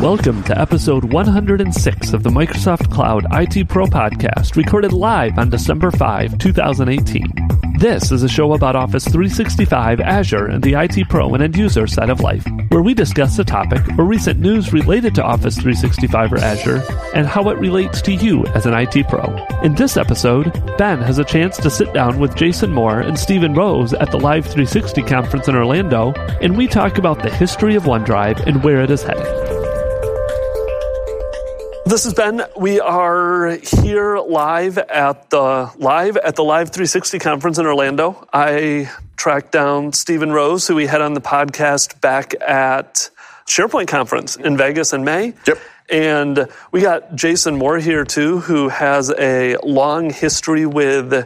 Welcome to episode 106 of the Microsoft Cloud IT Pro Podcast, recorded live on December 5, 2018. This is a show about Office 365, Azure, and the IT Pro and end user side of life, where we discuss a topic or recent news related to Office 365 or Azure and how it relates to you as an IT Pro. In this episode, Ben has a chance to sit down with Jason Moore and Stephen Rose at the Live 360 conference in Orlando, and we talk about the history of OneDrive and where it is headed. This is Ben. We are here live at the Live 360 conference in Orlando. I tracked down Stephen Rose, who we had on the podcast back at SharePoint conference in Vegas in May. Yep. And we got Jason Moore here too, who has a long history with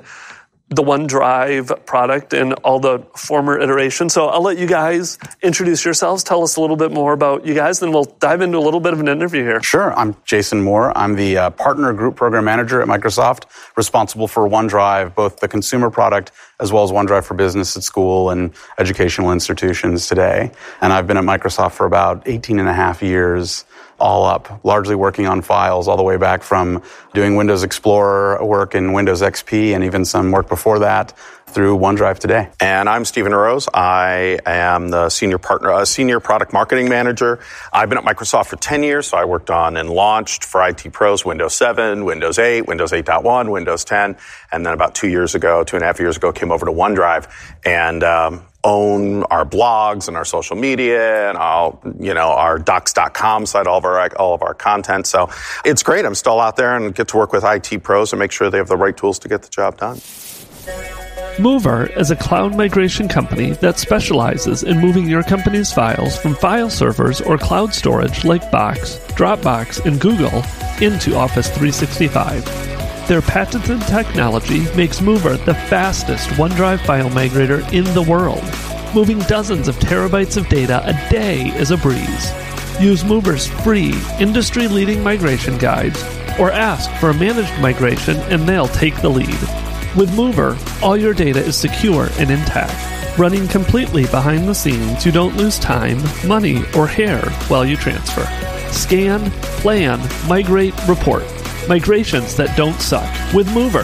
the OneDrive product and all the former iterations. So I'll let you guys introduce yourselves, tell us a little bit more about you guys, then we'll dive into a little bit of an interview here. Sure. I'm Jason Moore. I'm the Partner Group Program Manager at Microsoft, responsible for OneDrive, both the consumer product as well as OneDrive for Business at school and educational institutions today. And I've been at Microsoft for about 18 and a half years, all up, largely working on files all the way back from doing Windows Explorer work in Windows XP and even some work before that through OneDrive today. And I'm Stephen Rose. I am the senior product marketing manager. I've been at Microsoft for 10 years, so I worked on and launched for IT pros Windows 7, Windows 8, Windows 8.1, Windows 10, and then about 2.5 years ago, came over to OneDrive and own our blogs and our social media and our docs.com site, all of our content. So it's great. I'm still out there and get to work with IT pros and make sure they have the right tools to get the job done. Mover is a cloud migration company that specializes in moving your company's files from file servers or cloud storage like Box, Dropbox, and Google into Office 365. Their patented technology makes Mover the fastest OneDrive file migrator in the world. Moving dozens of terabytes of data a day is a breeze. Use Mover's free, industry-leading migration guides or ask for a managed migration and they'll take the lead. With Mover, all your data is secure and intact. Running completely behind the scenes, you don't lose time, money, or hair while you transfer. Scan, plan, migrate, report. Migrations that don't suck with Mover.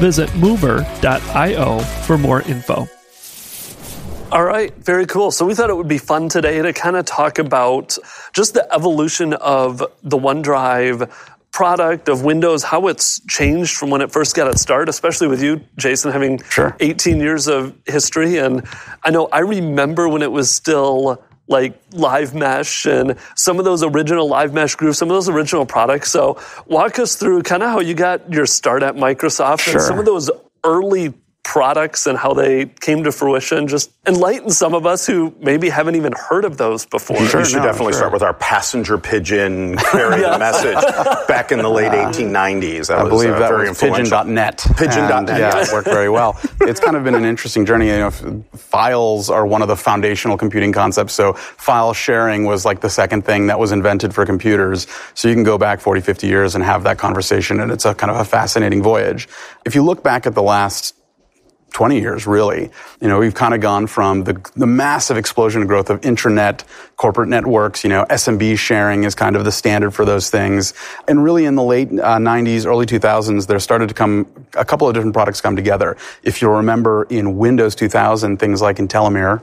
Visit mover.io for more info. All right, very cool. So we thought it would be fun today to kind of talk about just the evolution of the OneDrive product, of Windows, how it's changed from when it first got its start, especially with you, Jason, having 18 years of history. And I know I remember when it was still like Live Mesh and some of those original Live Mesh Groove, some of those original products. So walk us through kind of how you got your start at Microsoft and some of those early products and how they came to fruition. Just enlighten some of us who maybe haven't even heard of those before. You should start with our passenger pigeon carrying the message back in the late 1890s. I believe that was pigeon.net. Pigeon.net. Yeah, it worked very well. It's kind of been an interesting journey. You know, files are one of the foundational computing concepts. So file sharing was like the second thing that was invented for computers. So you can go back 40, 50 years and have that conversation, and it's a kind of a fascinating voyage. If you look back at the last 20 years, really. You know, we've kind of gone from the massive explosion of growth of intranet, corporate networks. You know, SMB sharing is kind of the standard for those things. And really in the late 90s, early 2000s, there started to come a couple of different products come together. If you'll remember in Windows 2000, things like IntelliMirror,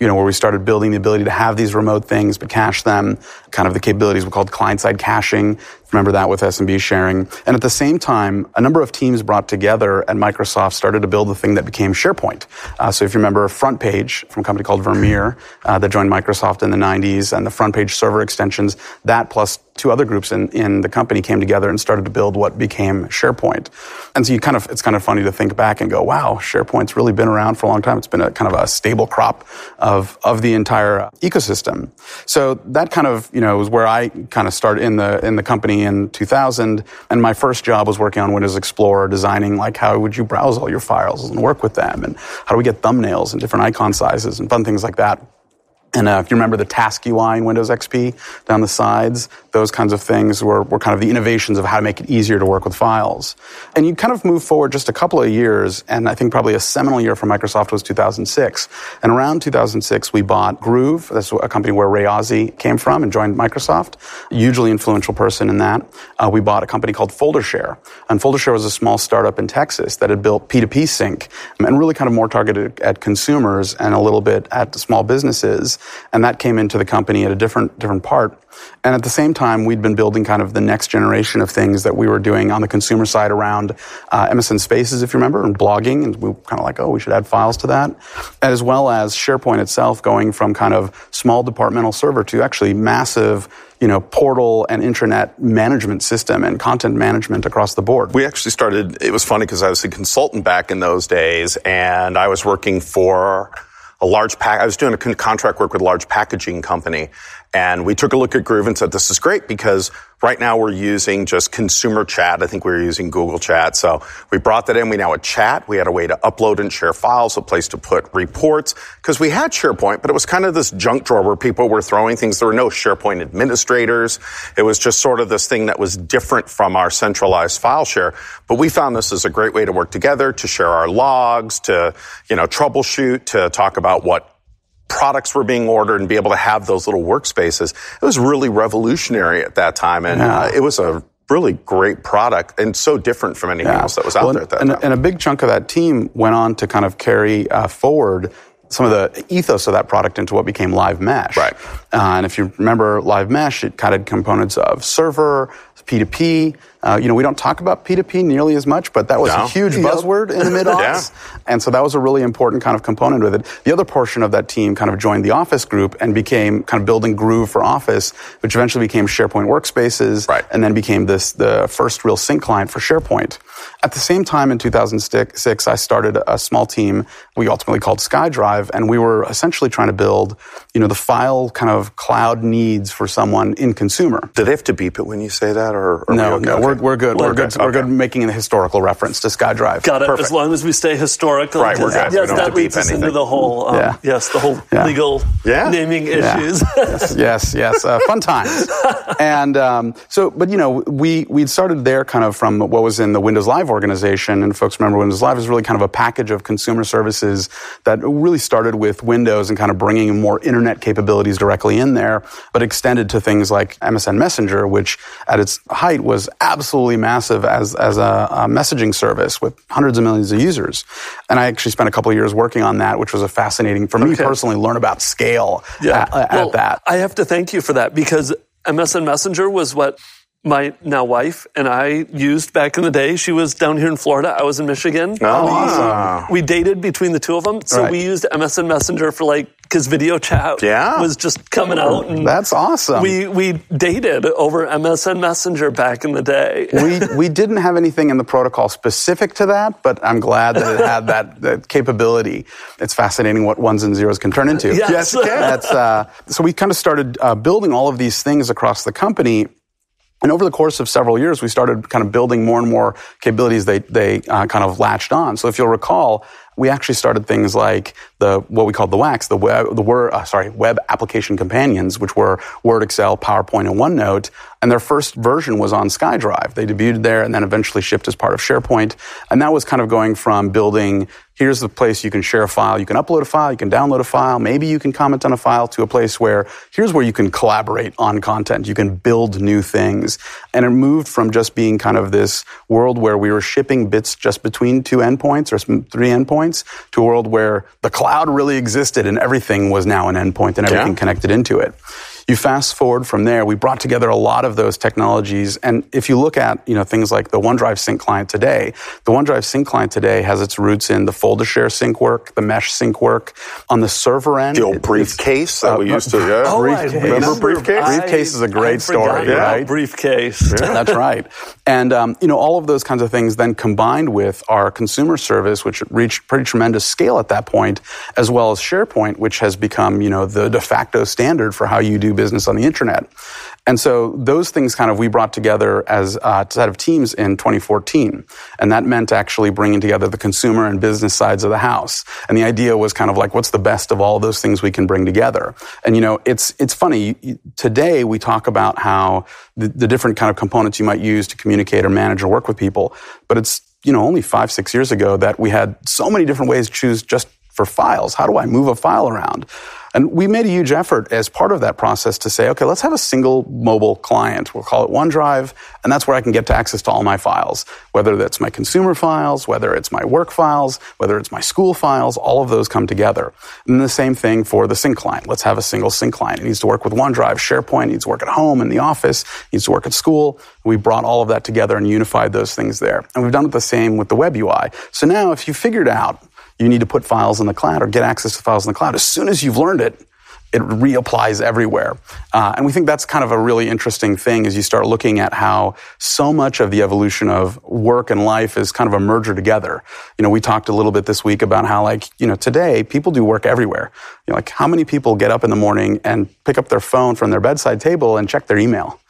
you know, where we started building the ability to have these remote things but cache them, kind of the capabilities we called client-side caching. Remember that with SMB sharing. And at the same time, a number of teams brought together at Microsoft started to build the thing that became SharePoint. So if you remember FrontPage from a company called Vermeer that joined Microsoft in the 90s, and the FrontPage server extensions, that plus two other groups in the company came together and started to build what became SharePoint. And so it's kind of funny to think back and go, wow, SharePoint's really been around for a long time. It's been a kind of a stable crop of the entire ecosystem. So that kind of, you know, was where I kind of started in the company in 2000. And my first job was working on Windows Explorer, designing like how would you browse all your files and work with them, and how do we get thumbnails and different icon sizes and fun things like that. And if you remember the task UI in Windows XP down the sides, those kinds of things were kind of the innovations of how to make it easier to work with files. And you kind of move forward just a couple of years, and I think probably a seminal year for Microsoft was 2006. And around 2006, we bought Groove. That's a company where Ray Ozzie came from and joined Microsoft, a hugely influential person in that. We bought a company called FolderShare. And FolderShare was a small startup in Texas that had built P2P sync and really kind of more targeted at consumers and a little bit at small businesses. And that came into the company at a different part. And at the same time, we'd been building kind of the next generation of things that we were doing on the consumer side around MSN Spaces, if you remember, and blogging. And we were kind of like, oh, we should add files to that. As well as SharePoint itself going from kind of small departmental server to actually massive, you know, portal and intranet management system and content management across the board. We actually started, it was funny because I was a consultant back in those days, and I was working for I was doing a contract work with a large packaging company, and we took a look at Groove and said, this is great because right now we're using just consumer chat. I think we were using Google Chat. So we brought that in. We now had chat. We had a way to upload and share files, a place to put reports, because we had SharePoint, but it was kind of this junk drawer where people were throwing things. There were no SharePoint administrators. It was just sort of this thing that was different from our centralized file share. But we found this as a great way to work together, to share our logs, to, you know, troubleshoot, to talk about what products were being ordered and be able to have those little workspaces. It was really revolutionary at that time, and it was a really great product and so different from anything else that was out there at that time. And a big chunk of that team went on to kind of carry forward some of the ethos of that product into what became Live Mesh. Right. And if you remember Live Mesh, it kind of had components of server, P2P. You know, we don't talk about P2P nearly as much, but that was a huge buzzword in the mid-aughts. And so that was a really important kind of component with it. The other portion of that team kind of joined the Office group and became kind of building Groove for Office, which eventually became SharePoint Workspaces, and then became the first real sync client for SharePoint. At the same time in 2006, I started a small team we ultimately called SkyDrive, and we were essentially trying to build, you know, the file kind of cloud needs for someone in consumer. Do they have to beep it when you say that? Or no, we're good. We're good making a historical reference to SkyDrive. Got it. Perfect. As long as we stay historical. Right, we're good. Yes, we that leads us into the whole, legal naming issues. Yes. Fun times. And but, you know, we started there kind of from what was in the Windows Live organization. And folks remember Windows Live is really kind of a package of consumer services that really started with Windows and kind of bringing more internet capabilities directly in there, but extended to things like MSN Messenger, which at its height was absolutely massive as a messaging service with hundreds of millions of users. And I actually spent a couple of years working on that, which was a fascinating, for me personally, learn about scale at that. I have to thank you for that, because MSN Messenger was what my now wife and I used back in the day. She was down here in Florida. I was in Michigan. We dated between the two of them. So we used MSN Messenger for because video chat was just coming out. And that's awesome. We dated over MSN Messenger back in the day. We didn't have anything in the protocol specific to that, but I'm glad that it had that capability. It's fascinating what ones and zeros can turn into. Yes it can. So we kind of started building all of these things across the company. And over the course of several years, we started kind of building more and more capabilities they kind of latched on. So if you'll recall, we actually started things like what we called the WACs, Web Application Companions, which were Word, Excel, PowerPoint, and OneNote. And their first version was on SkyDrive. They debuted there and then eventually shipped as part of SharePoint. And that was kind of going from building, here's the place you can share a file, you can upload a file, you can download a file, maybe you can comment on a file, to a place where here's where you can collaborate on content, you can build new things. And it moved from just being kind of this world where we were shipping bits just between two endpoints or three endpoints to a world where the cloud really existed and everything was now an endpoint and everything connected into it. You fast forward from there, we brought together a lot of those technologies. And if you look at, you know, things like the OneDrive Sync client today, the OneDrive Sync client today has its roots in the FolderShare sync work, the Mesh sync work. On the server end, the old Briefcase that we used to get. Oh, remember Briefcase? Briefcase is a great story, right? Briefcase. Yeah. That's right. And, you know, all of those kinds of things then combined with our consumer service, which reached pretty tremendous scale at that point, as well as SharePoint, which has become, you know, the de facto standard for how you do business on the internet. And so those things kind of we brought together as a set of teams in 2014. And that meant actually bringing together the consumer and business sides of the house. And the idea was kind of like, what's the best of all those things we can bring together? And, you know, it's funny. Today we talk about how the different kind of components you might use to communicate or manage or work with people. But it's, you know, only 5-6 years ago that we had so many different ways to choose just for files. How do I move a file around? And we made a huge effort as part of that process to say, okay, let's have a single mobile client. We'll call it OneDrive, and that's where I can get to access to all my files, whether that's my consumer files, whether it's my work files, whether it's my school files, all of those come together. And the same thing for the sync client. Let's have a single sync client. It needs to work with OneDrive, SharePoint, it needs to work at home, in the office, it needs to work at school. We brought all of that together and unified those things there. And we've done the same with the web UI. So now if you figured out you need to put files in the cloud or get access to files in the cloud, as soon as you've learned it, it reapplies everywhere. And we think that's kind of a really interesting thing as you start looking at how so much of the evolution of work and life is kind of a merger together. You know, we talked a little bit this week about how, like, you know, today people do work everywhere. You know, like, how many people get up in the morning and pick up their phone from their bedside table and check their email?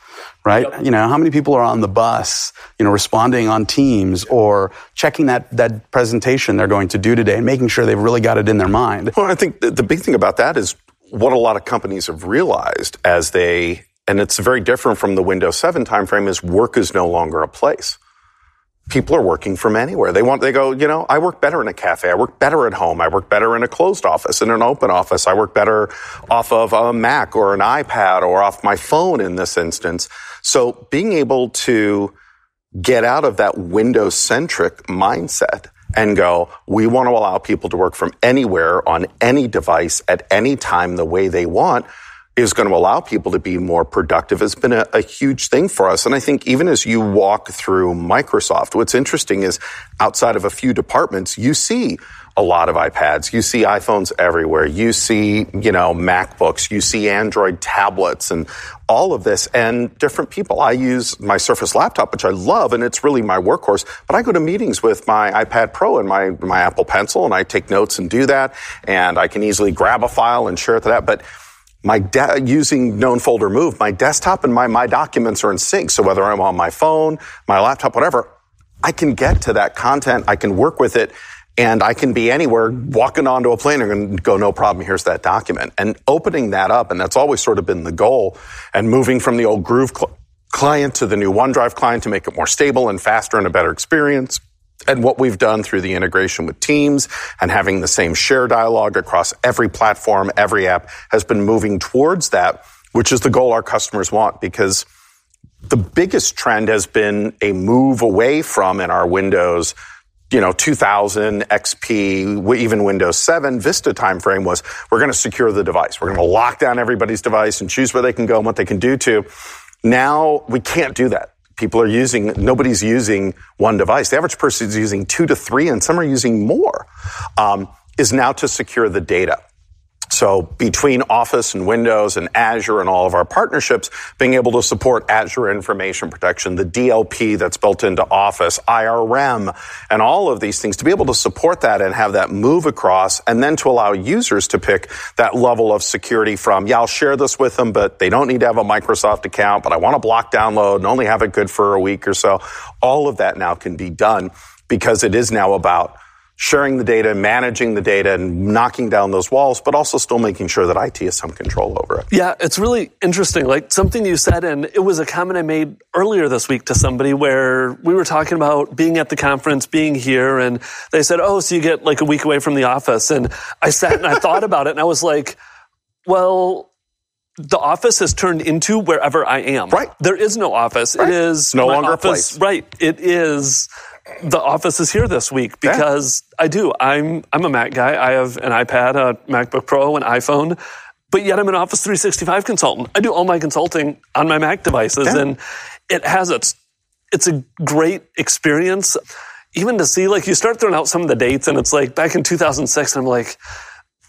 Right? Yep. You know, how many people are on the bus, you know, responding on Teams or checking that presentation they're going to do today and making sure they've really got it in their mind? Well, I think the big thing about that is what a lot of companies have realized as they, and it's very different from the Windows 7 timeframe, is work is no longer a place. People are working from anywhere. They go, you know, I work better in a cafe. I work better at home. I work better in a closed office, in an open office. I work better off of a Mac or an iPad or off my phone in this instance. So being able to get out of that Windows-centric mindset and go, we want to allow people to work from anywhere on any device at any time the way they want, is going to allow people to be more productive. It's been a huge thing for us. And I think even as you walk through Microsoft, what's interesting is outside of a few departments, you see a lot of iPads, you see iPhones everywhere, you see, you know, MacBooks, you see Android tablets and all of this and different people. I use my Surface laptop, which I love, and it's really my workhorse, but I go to meetings with my iPad Pro and my Apple Pencil, and I take notes and do that, and I can easily grab a file and share it to that. But using known folder move, my desktop and my documents are in sync. So whether I'm on my phone, my laptop, whatever, I can get to that content. I can work with it, and I can be anywhere walking onto a plane and go, no problem, here's that document. And opening that up, and that's always sort of been the goal, and moving from the old Groove client to the new OneDrive client to make it more stable and faster and a better experience. And what we've done through the integration with Teams and having the same share dialogue across every platform, every app, has been moving towards that, which is the goal our customers want, because the biggest trend has been a move away from, in our Windows, you know, 2000, XP, even Windows 7, Vista timeframe, was we're going to secure the device. We're going to lock down everybody's device and choose where they can go and what they can do to. Now we can't do that. People are using, nobody's using one device. The average person is using 2 to 3, and some are using more, is now to secure the data. So between Office and Windows and Azure and all of our partnerships, being able to support Azure Information Protection, the DLP that's built into Office, IRM, and all of these things, to be able to support that and have that move across, and then to allow users to pick that level of security from, yeah, I'll share this with them, but they don't need to have a Microsoft account, but I want to block download and only have it good for a week or so. All of that now can be done because it is now about sharing the data, managing the data, and knocking down those walls, but also still making sure that IT has some control over it. Yeah, it's really interesting. Like something you said, and it was a comment I made earlier this week to somebody where we were talking about being at the conference, being here, and they said, oh, so you get like a week away from the office. And I sat and I thought about it, and I was like, well, the office has turned into wherever I am. Right. There is no office. Right. It is no longer office, a place. Right. It is. The office is here this week because yeah. I do. I'm a Mac guy. I have an iPad, a MacBook Pro, an iPhone, but yet I'm an Office 365 consultant. I do all my consulting on my Mac devices, yeah. And it has it's a great experience. Even to see, like, you start throwing out some of the dates, and it's like back in 2006, and I'm like,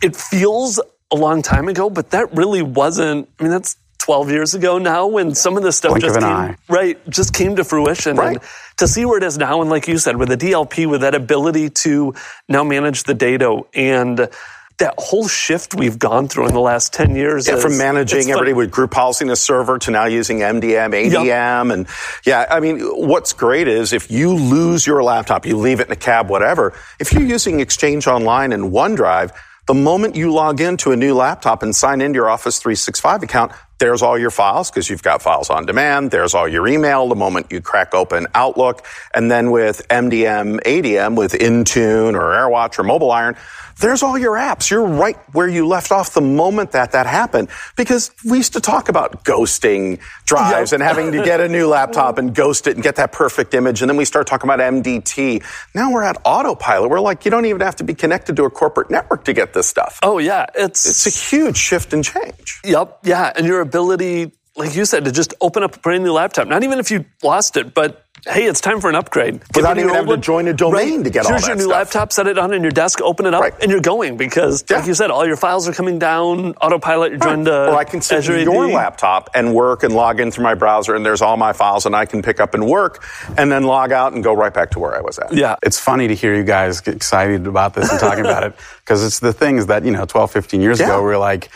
it feels a long time ago, but that really wasn't. I mean, that's 12 years ago now, when some of this stuff just came to fruition. Right. And to see where it is now, and like you said, with the DLP, with that ability to now manage the data and that whole shift we've gone through in the last 10 years. Yeah, from managing everybody with group housing a server to now using MDM, ADM. Yep. And yeah, I mean, what's great is if you lose your laptop, you leave it in a cab, whatever, if you're using Exchange Online and OneDrive, the moment you log into a new laptop and sign into your Office 365 account, there's all your files because you've got files on demand. There's all your email the moment you crack open Outlook. And then with MDM, ADM, with Intune or AirWatch or MobileIron, there's all your apps. You're right where you left off the moment that that happened, because we used to talk about ghosting drives and having to get a new laptop and ghost it and get that perfect image. And then we start talking about MDT. Now we're at Autopilot. We're like, you don't even have to be connected to a corporate network to get this stuff. Oh, yeah. It's a huge shift and change. Yep. Yeah. And your ability, like you said, to just open up a brand new laptop, not even if you lost it, but hey, it's time for an upgrade. Without even having to join a domain to get all that stuff. Here's your new laptop, set it on in your desk, open it up, and you're going because, like you said, all your files are coming down, Autopilot, you're joined to Azure AD. Or I can sit in your laptop and work and log in through my browser, and there's all my files, and I can pick up and work, and then log out and go right back to where I was at. Yeah. It's funny to hear you guys get excited about this and talking about it, because it's the things that, 12, 15 years ago, we were like,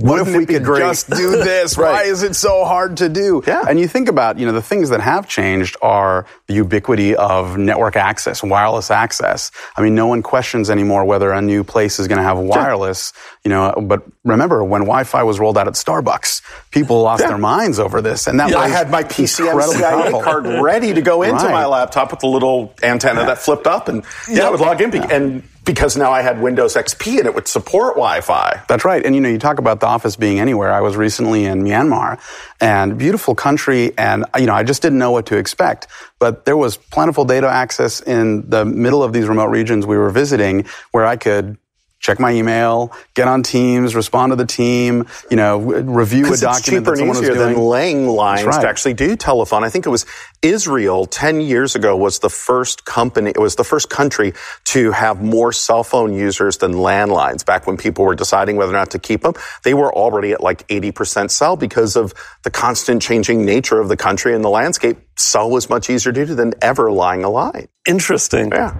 what if we could just do this? Why is it so hard to do? Yeah. And you think about, the things that have changed are the ubiquity of network access, wireless access. I mean, no one questions anymore whether a new place is going to have wireless, but remember when Wi-Fi was rolled out at Starbucks, people lost their minds over this. And that I had my PCMCIA card ready to go into my laptop with the little antenna that flipped up and I would log in and because now I had Windows XP and it would support Wi-Fi. That's right. And, you talk about the office being anywhere. I was recently in Myanmar, and beautiful country, and, I just didn't know what to expect. But there was plentiful data access in the middle of these remote regions we were visiting where I could check my email, get on Teams, respond to the team, review a document that someone was doing. It's cheaper and easier than laying lines to actually do telephone. I think it was Israel 10 years ago was the first company, it was the first country to have more cell phone users than landlines. Back when people were deciding whether or not to keep them, they were already at like 80% cell because of the constant changing nature of the country and the landscape. Cell was much easier to do than ever lying a line. Interesting. Yeah.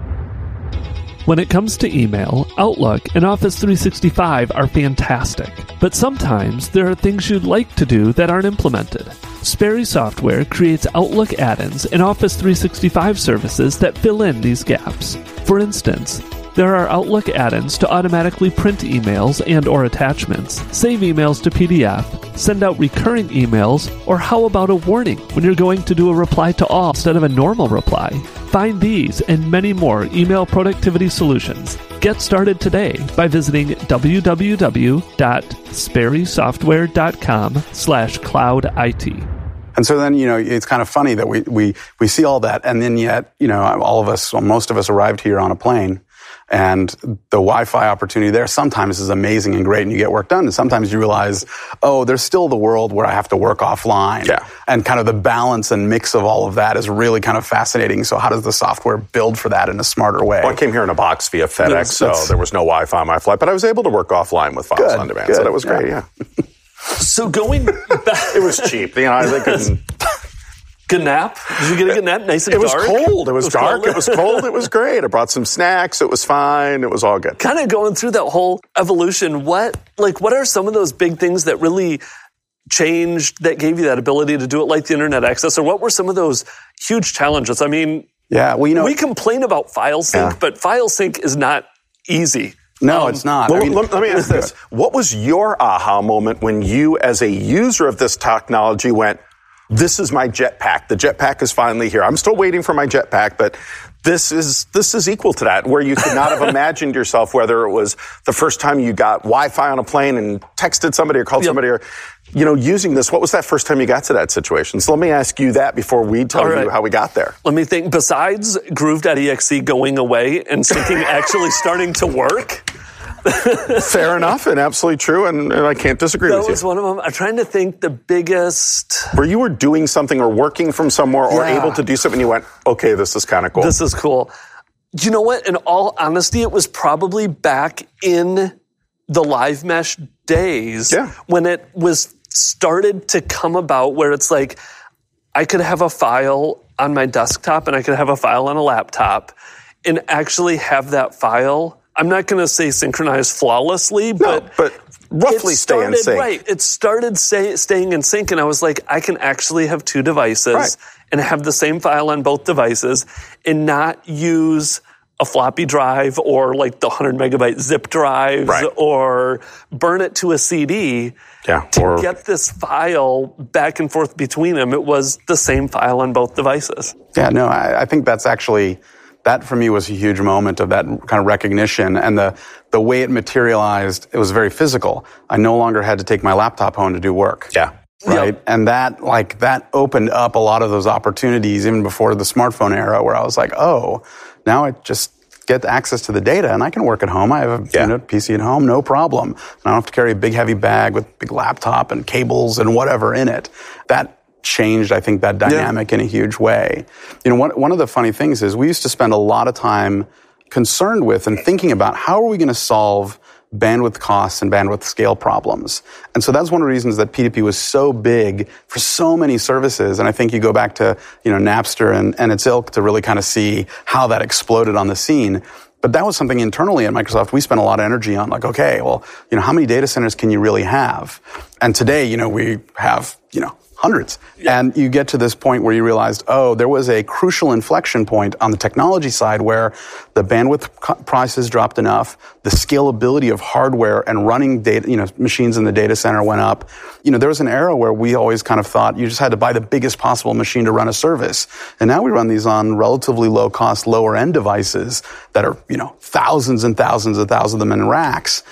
When it comes to email, Outlook and Office 365 are fantastic. But sometimes there are things you'd like to do that aren't implemented. Sperry Software creates Outlook add-ins and Office 365 services that fill in these gaps. For instance, there are Outlook add-ins to automatically print emails and/or attachments, save emails to PDF, send out recurring emails, or how about a warning when you're going to do a reply to all instead of a normal reply? Find these and many more email productivity solutions. Get started today by visiting www.sperrysoftware.com/cloudit. And so then, it's kind of funny that we see all that, and then yet, most of us arrived here on a plane. And the Wi-Fi opportunity there sometimes is amazing and great, and you get work done. And sometimes you realize, there's still the world where I have to work offline. Yeah. And kind of the balance and mix of all of that is really kind of fascinating. So how does the software build for that in a smarter way? Well, I came here in a box via FedEx, so there was no Wi-Fi on my flight. But I was able to work offline with files on demand, so that was great, yeah. So going back... It was cheap. They couldn't... Good nap? Did you get a good nap? Nice and dark? It was cold. It was dark. It was cold. It was great. I brought some snacks. It was fine. It was all good. Kind of going through that whole evolution, what are some of those big things that really changed, that gave you that ability to do it like the internet access? Or what were some of those huge challenges? I mean, we complain about file sync, but file sync is not easy. No, it's not. Let me ask this. What was your aha moment when you, as a user of this technology, went, this is my jetpack. The jetpack is finally here. I'm still waiting for my jetpack, but this is equal to that, where you could not have imagined yourself, whether it was the first time you got Wi-Fi on a plane and texted somebody or called somebody or, using this. What was that first time you got to that situation? So let me ask you that before we tell you how we got there. Let me think. Besides Groove.exe going away and syncing actually starting to work. Fair enough and absolutely true, and I can't disagree with you. That was one of them. I'm trying to think the biggest... Where you were doing something or working from somewhere or able to do something, you went, okay, this is kind of cool. This is cool. You know what? In all honesty, it was probably back in the Live Mesh days when it was started to come about where it's like, I could have a file on my desktop and I could have a file on a laptop and actually have that file I'm not going to say synchronized flawlessly, but roughly stay in sync. Right. It started staying in sync, and I was like, I can actually have two devices and have the same file on both devices and not use a floppy drive or like the 100 megabyte zip drives or burn it to a CD to get this file back and forth between them. It was the same file on both devices. Yeah, no, I think that's actually, that for me was a huge moment of that kind of recognition. And the way it materialized, it was very physical. I no longer had to take my laptop home to do work. Yeah. Right. Yep. And that opened up a lot of those opportunities even before the smartphone era, where I was like, oh, now I just get access to the data and I can work at home. I have a PC at home, no problem. And I don't have to carry a big heavy bag with a big laptop and cables and whatever in it. That changed, I think, that dynamic in a huge way. You know, one of the funny things is we used to spend a lot of time concerned with and thinking about how are we going to solve bandwidth costs and bandwidth scale problems. And so that's one of the reasons that P2P was so big for so many services. And I think you go back to, you know, Napster and its ilk to really kind of see how that exploded on the scene. But that was something internally at Microsoft we spent a lot of energy on. Like, okay, well, you know, how many data centers can you really have? And today, you know, we have, you know, hundreds. Yeah. And you get to this point where you realized, oh, there was a crucial inflection point on the technology side where the bandwidth prices dropped enough, the scalability of hardware and running data, you know, machines in the data center went up. You know, there was an era where we always kind of thought you just had to buy the biggest possible machine to run a service. And now we run these on relatively low cost, lower end devices that are, you know, thousands and thousands and thousands of them in racks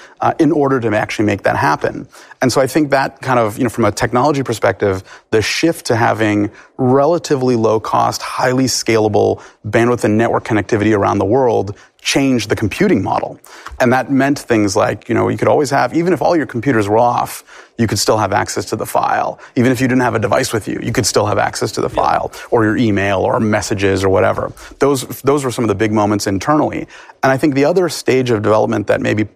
in order to actually make that happen. And so I think that kind of, you know, from a technology perspective, the shift to having relatively low-cost, highly scalable bandwidth and network connectivity around the world changed the computing model. And that meant things like, you know, you could always have, even if all your computers were off, you could still have access to the file. Even if you didn't have a device with you, you could still have access to the file or your email or messages or whatever. Those were some of the big moments internally. And I think the other stage of development that maybe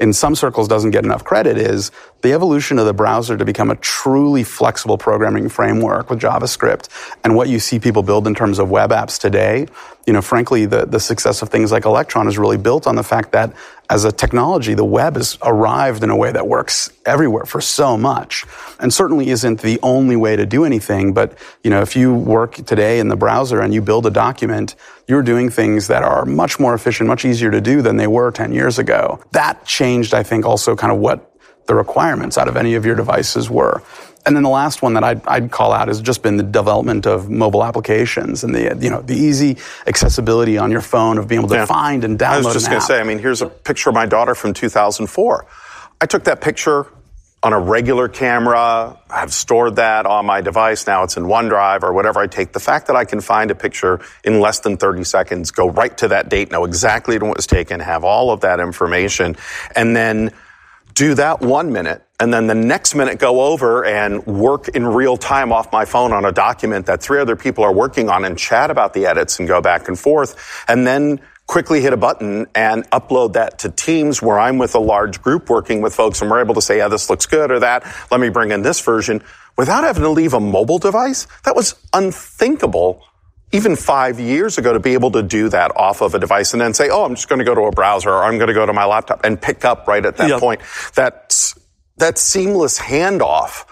in some circles doesn't get enough credit is the evolution of the browser to become a truly flexible programming framework with JavaScript, and what you see people build in terms of web apps today. You know, frankly, the success of things like Electron is really built on the fact that as a technology, the web has arrived in a way that works everywhere for so much, and certainly isn't the only way to do anything. But, you know, if you work today in the browser and you build a document, you're doing things that are much more efficient, much easier to do than they were 10 years ago. That changed, I think, also kind of what the requirements out of any of your devices were. And then the last one that I'd call out has just been the development of mobile applications and the, you know, the easy accessibility on your phone of being able to find and download an app. I was just going to say, I mean, here's a picture of my daughter from 2004. I took that picture on a regular camera. I've stored that on my device. Now it's in OneDrive or whatever I take. The fact that I can find a picture in less than 30 seconds, go right to that date, know exactly when it was taken, have all of that information, and then do that 1 minute, and then the next minute go over and work in real time off my phone on a document that three other people are working on and chat about the edits and go back and forth, and then quickly hit a button and upload that to Teams where I'm with a large group working with folks, and we're able to say, yeah, this looks good, or that, let me bring in this version, without having to leave a mobile device. That was unthinkable even 5 years ago, to be able to do that off of a device and then say, oh, I'm just going to go to a browser, or I'm going to go to my laptop and pick up right at that point. That seamless handoff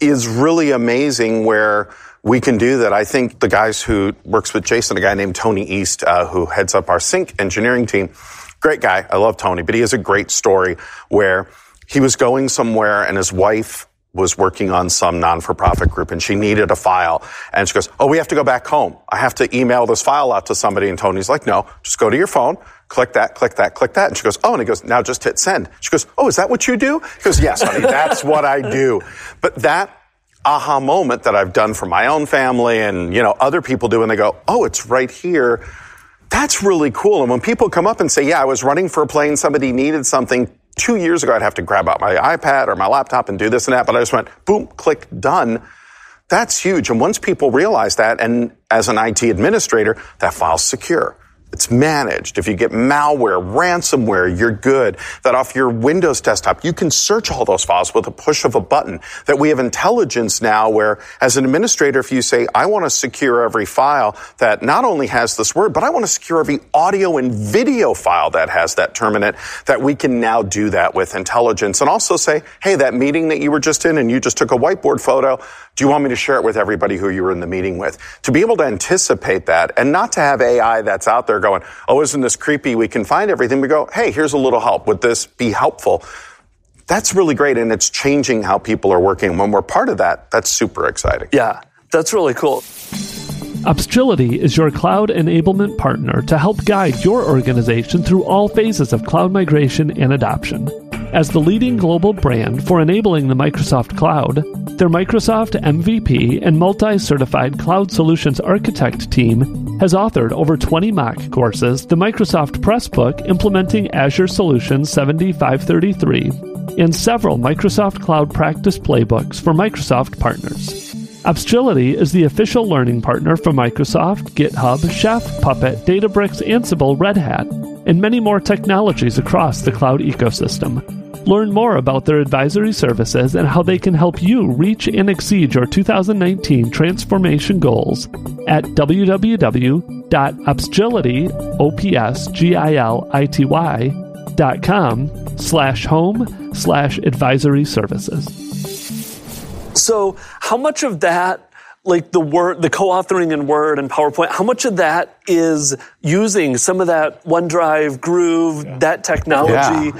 is really amazing where we can do that. I think the guys who works with Jason, a guy named Tony East, who heads up our sync engineering team, great guy. I love Tony, but he has a great story where he was going somewhere and his wife was working on some non-for-profit group, and she needed a file. And she goes, oh, we have to go back home. I have to email this file out to somebody. And Tony's like, no, just go to your phone, click that, click that, click that. And she goes, oh, and he goes, now just hit send. She goes, oh, is that what you do? He goes, yes, honey, that's what I do. But that aha moment that I've done for my own family and, you know, other people do, and they go, oh, it's right here. That's really cool. And when people come up and say, yeah, I was running for a plane, somebody needed something, 2 years ago, I'd have to grab out my iPad or my laptop and do this and that, but I just went, boom, click, done. That's huge. And once people realize that, and as an IT administrator, that file's secure. It's managed. If you get malware, ransomware, you're good. That off your Windows desktop, you can search all those files with a push of a button. That we have intelligence now where, as an administrator, if you say, I want to secure every file that not only has this word, but I want to secure every audio and video file that has that term in it, that we can now do that with intelligence. And also say, hey, that meeting that you were just in and you just took a whiteboard photo, do you want me to share it with everybody who you were in the meeting with? To be able to anticipate that and not to have AI that's out there going, oh, isn't this creepy? We can find everything. We go, hey, here's a little help. Would this be helpful? That's really great. And it's changing how people are working. When we're part of that, that's super exciting. Yeah, that's really cool. Upstrility is your cloud enablement partner to help guide your organization through all phases of cloud migration and adoption. As the leading global brand for enabling the Microsoft Cloud, their Microsoft MVP and multi-certified cloud solutions architect team has authored over 20 mock courses, the Microsoft Pressbook implementing Azure Solutions 7533, and several Microsoft Cloud practice playbooks for Microsoft partners. Upstrility is the official learning partner for Microsoft, GitHub, Chef, Puppet, Databricks, Ansible, Red Hat, and many more technologies across the cloud ecosystem. Learn more about their advisory services and how they can help you reach and exceed your 2019 transformation goals at www.upstrility.com/home/advisory-services. So how much of that, like the Word, the co-authoring in Word and PowerPoint, how much of that is using some of that OneDrive, Groove, that technology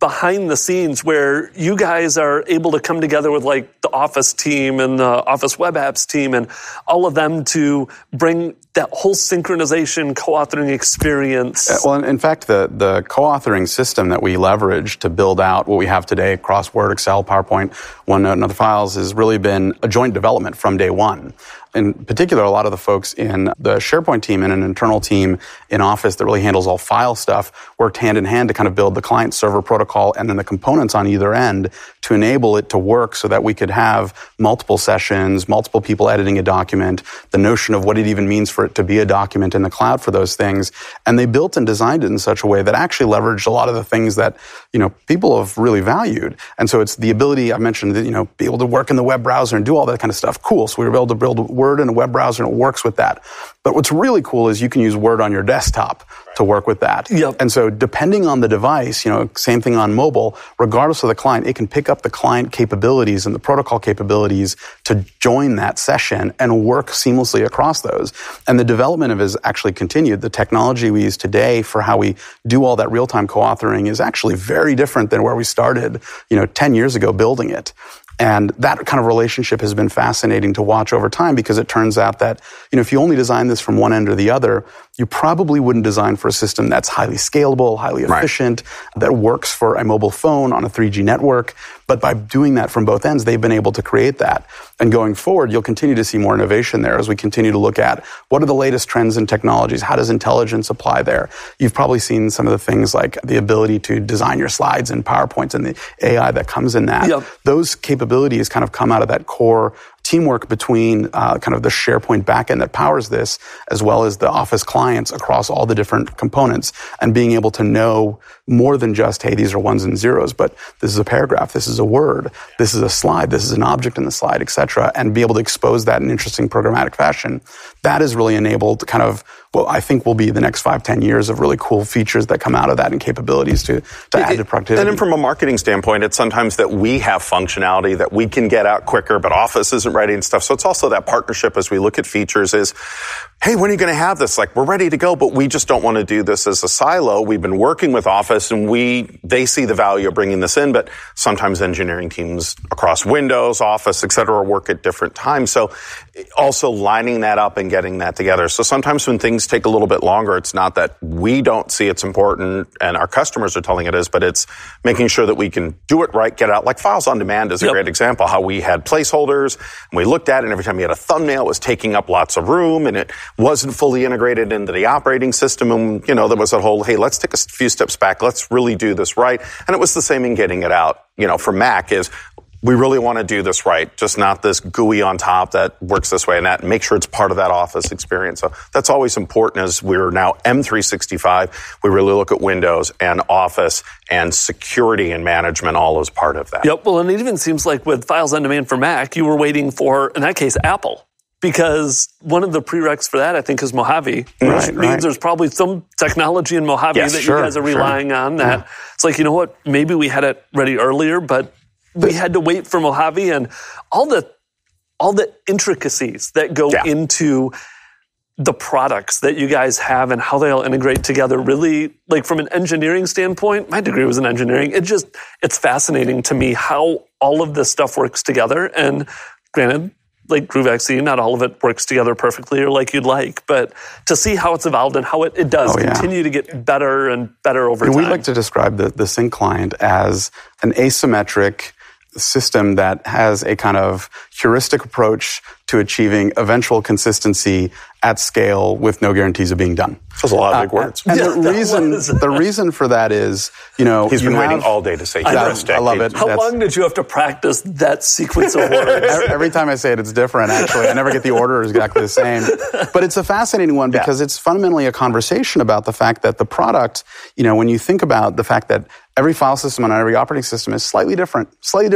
behind the scenes where you guys are able to come together with like the Office team and the Office Web Apps team and all of them to bring that whole synchronization co-authoring experience? Well, in fact, the co-authoring system that we leverage to build out what we have today across Word, Excel, PowerPoint, OneNote, and other files has really been a joint development from day one. In particular, a lot of the folks in the SharePoint team and an internal team in Office that really handles all file stuff worked hand in hand to kind of build the client server protocol and then the components on either end to enable it to work so that we could have multiple sessions, multiple people editing a document, the notion of what it even means for it to be a document in the cloud for those things. And they built and designed it in such a way that actually leveraged a lot of the things that, you know, people have really valued. And so it's the ability, I mentioned, you know, be able to work in the web browser and do all that kind of stuff. Cool. So we were able to build Word in a web browser and it works with that. But what's really cool is you can use Word on your desktop to work with that. Yep. And so depending on the device, you know, same thing on mobile, regardless of the client, it can pick up the client capabilities and the protocol capabilities to join that session and work seamlessly across those. And the development of it has actually continued. The technology we use today for how we do all that real-time co-authoring is actually very different than where we started, you know, 10 years ago building it. And that kind of relationship has been fascinating to watch over time because it turns out that, you know, if you only design this from one end or the other, you probably wouldn't design for a system that's highly scalable, highly efficient, that works for a mobile phone on a 3G network. But by doing that from both ends, they've been able to create that. And going forward, you'll continue to see more innovation there as we continue to look at what are the latest trends and technologies? How does intelligence apply there? You've probably seen some of the things like the ability to design your slides and PowerPoints and the AI that comes in that. Yep. Those capabilities kind of come out of that core teamwork between kind of the SharePoint backend that powers this, as well as the Office clients across all the different components, and being able to know more than just, hey, these are ones and zeros, but this is a paragraph, this is a word, this is a slide, this is an object in the slide, et cetera, and be able to expose that in interesting programmatic fashion. That is really enabled kind of, well, I think will be the next 5-10 years of really cool features that come out of that and capabilities to add to productivity. And from a marketing standpoint, it's sometimes that we have functionality that we can get out quicker, but Office isn't ready and stuff. So it's also that partnership as we look at features is, hey, when are you going to have this? Like, we're ready to go, but we just don't want to do this as a silo. We've been working with Office and they see the value of bringing this in, but sometimes engineering teams across Windows, Office, et cetera, work at different times. So also lining that up and getting that together. So sometimes when things take a little bit longer, it's not that we don't see it's important and our customers are telling it is, but it's making sure that we can do it right, get out. Like Files on Demand is a great example, how we had placeholders and we looked at it and every time you had a thumbnail, it was taking up lots of room and it wasn't fully integrated into the operating system. And, you know, there was a whole, hey, let's take a few steps back. Let's really do this right. And it was the same in getting it out, you know, for Mac is we really want to do this right, just not this GUI on top that works this way and that. Make sure it's part of that Office experience. So that's always important as we're now M365. We really look at Windows and Office and security and management all as part of that. Yep. Well, and it even seems like with Files on Demand for Mac, you were waiting for, in that case, Apple. Because one of the prereqs for that, I think, is Mojave, which means there's probably some technology in Mojave that you guys are relying on. That it's like, you know what, maybe we had it ready earlier, but we had to wait for Mojave and all the intricacies that go into the products that you guys have and how they all integrate together. Really, like from an engineering standpoint, my degree was in engineering. It's fascinating to me how all of this stuff works together. And granted, like Groove XE, not all of it works together perfectly or like you'd like, but to see how it's evolved and how it does continue to get better and better over time. We like to describe the sync client as an asymmetric system that has a kind of heuristic approach to achieving eventual consistency at scale with no guarantees of being done. That's a lot of big words. And the reason for that is, you know... He's been waiting all day to say heuristic. I love it. How long did you have to practice that sequence of words? Every time I say it, it's different, actually. I never get the order exactly the same. But it's a fascinating one because it's fundamentally a conversation about the fact that the product, you know, when you think about the fact that every file system on every operating system is slightly different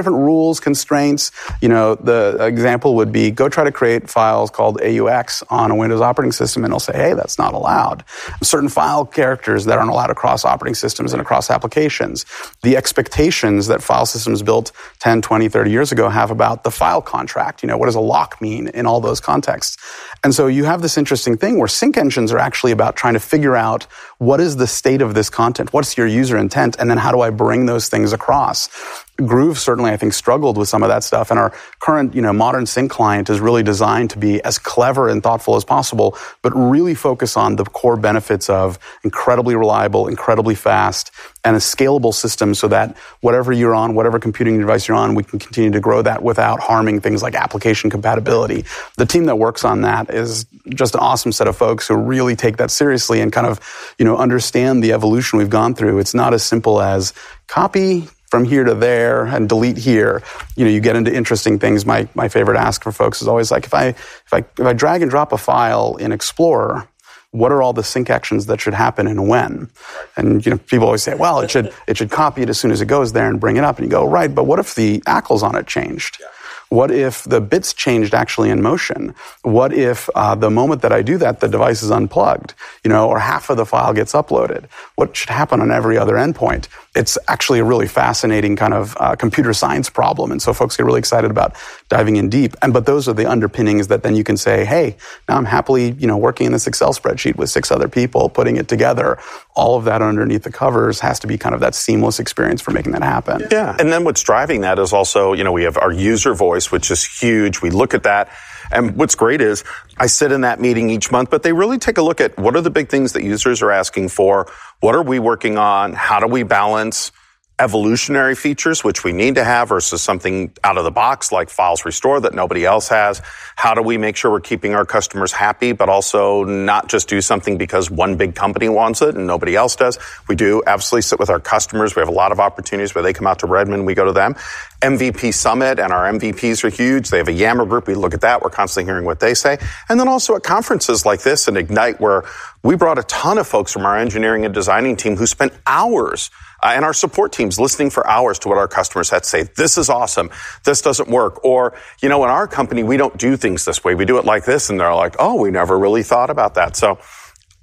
rules, constraints. You know, the example would be go try to create files called AUX on a Windows operating system, and it'll say, hey, that's not allowed. Certain file characters that aren't allowed across operating systems and across applications. The expectations that file systems built 10, 20, 30 years ago have about the file contract. You know, what does a lock mean in all those contexts? And so you have this interesting thing where sync engines are actually about trying to figure out what is the state of this content, what's your user intent, and then how do I bring those things across? Groove certainly, I think, struggled with some of that stuff, and our current, you know, modern sync client is really designed to be as clever and thoughtful as possible, but really focus on the core benefits of incredibly reliable, incredibly fast, and a scalable system so that whatever you're on, whatever computing device you're on, we can continue to grow that without harming things like application compatibility. The team that works on that is just an awesome set of folks who really take that seriously and kind of, you know, understand the evolution we've gone through. It's not as simple as copy from here to there and delete here. You know, you get into interesting things. My favorite ask for folks is always like, if I drag and drop a file in Explorer, what are all the sync actions that should happen and when? And, you know, people always say, well, it should copy it as soon as it goes there and bring it up. And you go, right, but what if the ACLs on it changed? Yeah. What if the bits changed actually in motion? What if the moment that I do that, the device is unplugged, you know, or half of the file gets uploaded? What should happen on every other endpoint? It's actually a really fascinating kind of computer science problem. And so folks get really excited about diving in deep. But those are the underpinnings that then you can say, hey, now I'm happily, you know, working in this Excel spreadsheet with 6 other people, putting it together. All of that underneath the covers has to be kind of that seamless experience for making that happen. Yeah. And then what's driving that is also, you know, we have our user voice, which is huge. We look at that. And what's great is I sit in that meeting each month, but they really take a look at what are the big things that users are asking for? What are we working on? How do we balance evolutionary features, which we need to have, versus something out of the box like Files Restore that nobody else has? How do we make sure we're keeping our customers happy, but also not just do something because one big company wants it and nobody else does? We do absolutely sit with our customers. We have a lot of opportunities where they come out to Redmond, we go to them. MVP Summit, and our MVPs are huge. They have a Yammer group. We look at that. We're constantly hearing what they say. And then also at conferences like this and Ignite, where we brought a ton of folks from our engineering and designing team who spent hours and our support teams listening for hours to what our customers had to say. This is awesome. This doesn't work. Or, you know, in our company, we don't do things this way. We do it like this. And they're like, oh, we never really thought about that. So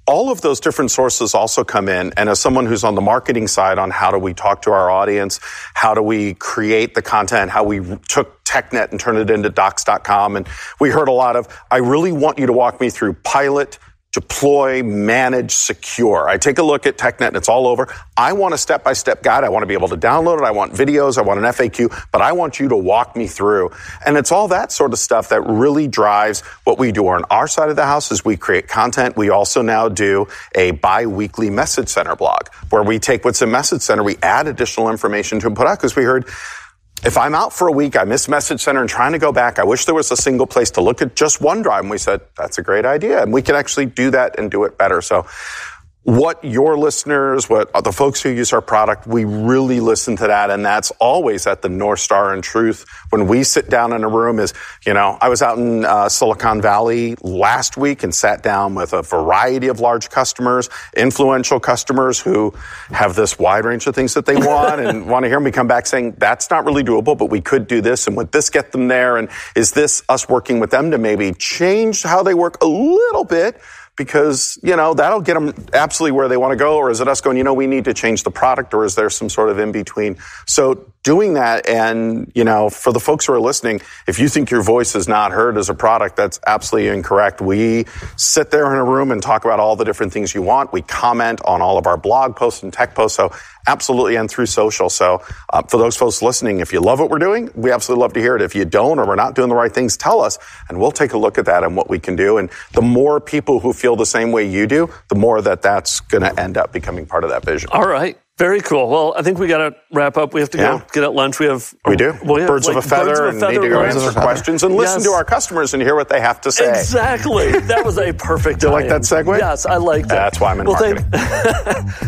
all of those different sources also come in. And as someone who's on the marketing side on how do we talk to our audience, how do we create the content, how we took TechNet and turned it into docs.com. And we heard a lot of, I really want you to walk me through pilot, deploy, manage, secure. I take a look at TechNet and it's all over. I want a step-by-step guide. I want to be able to download it. I want videos. I want an FAQ, but I want you to walk me through. And it's all that sort of stuff that really drives what we do on our side of the house is we create content. We also now do a bi-weekly Message Center blog where we take what's in Message Center. We add additional information to put out because we heard, if I'm out for a week, I miss Message Center and trying to go back, I wish there was a single place to look at just OneDrive. And we said, that's a great idea. And we can actually do that and do it better. So what your listeners, what the folks who use our product, we really listen to that. And that's always at the North Star in truth. When we sit down in a room is, you know, I was out in Silicon Valley last week and sat down with a variety of large customers, influential customers who have this wide range of things that they want and want to hear me come back saying, that's not really doable, but we could do this. And would this get them there? And is this us working with them to maybe change how they work a little bit? Because, you know, that'll get them absolutely where they want to go. Or is it us going, you know, we need to change the product, or is there some sort of in between? So doing that, and, you know, for the folks who are listening, if you think your voice is not heard as a product, that's absolutely incorrect. We sit there in a room and talk about all the different things you want. We comment on all of our blog posts and tech posts. So absolutely, and through social. So for those folks listening, if you love what we're doing, we absolutely love to hear it. If you don't, or we're not doing the right things, tell us, and we'll take a look at that and what we can do. And the more people who feel the same way you do, the more that's going to end up becoming part of that vision. All right. Very cool. Well, I think we got to wrap up. We have to go get at lunch. We have birds of a feather, and need to go answer questions and listen to our customers and hear what they have to say. Exactly. That was a perfect Do you like that segue? Yes, I like that. That's why I'm in marketing.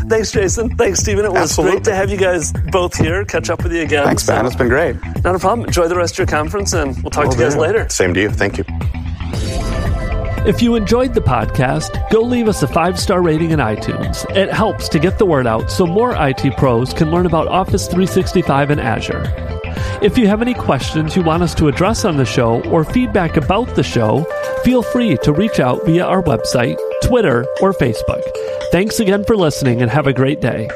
Thanks, Jason. Thanks, Stephen. It was great to have you guys both here. Catch up with you again. Thanks, man. It's been great. Not a problem. Enjoy the rest of your conference, and we'll talk to you guys later. Same to you. Thank you. If you enjoyed the podcast, go leave us a 5-star rating in iTunes. It helps to get the word out so more IT pros can learn about Office 365 and Azure. If you have any questions you want us to address on the show or feedback about the show, feel free to reach out via our website, Twitter, or Facebook. Thanks again for listening, and have a great day.